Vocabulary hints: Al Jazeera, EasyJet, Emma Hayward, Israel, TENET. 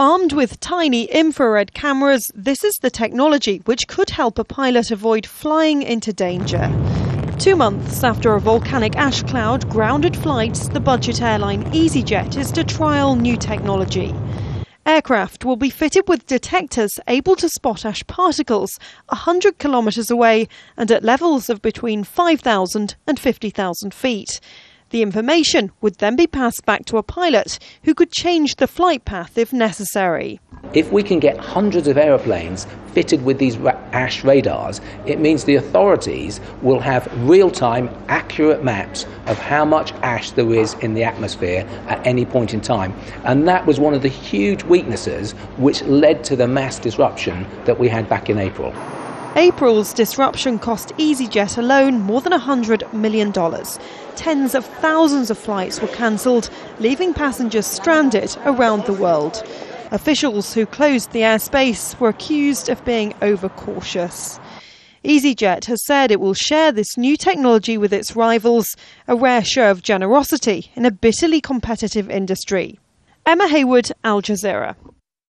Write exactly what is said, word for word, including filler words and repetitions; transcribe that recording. Armed with tiny infrared cameras, this is the technology which could help a pilot avoid flying into danger. Two months after a volcanic ash cloud grounded flights, the budget airline EasyJet is to trial new technology. Aircraft will be fitted with detectors able to spot ash particles one hundred kilometres away and at levels of between five thousand and fifty thousand feet. The information would then be passed back to a pilot who could change the flight path if necessary. If we can get hundreds of aeroplanes fitted with these ra- ash radars, it means the authorities will have real-time, accurate maps of how much ash there is in the atmosphere at any point in time. And that was one of the huge weaknesses which led to the mass disruption that we had back in April. April's disruption cost EasyJet alone more than one hundred million dollars. Tens of thousands of flights were cancelled, leaving passengers stranded around the world. Officials who closed the airspace were accused of being overcautious. EasyJet has said it will share this new technology with its rivals, a rare show of generosity in a bitterly competitive industry. Emma Hayward, Al Jazeera.